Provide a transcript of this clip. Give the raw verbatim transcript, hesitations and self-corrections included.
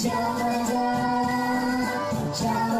Challenge, challenge.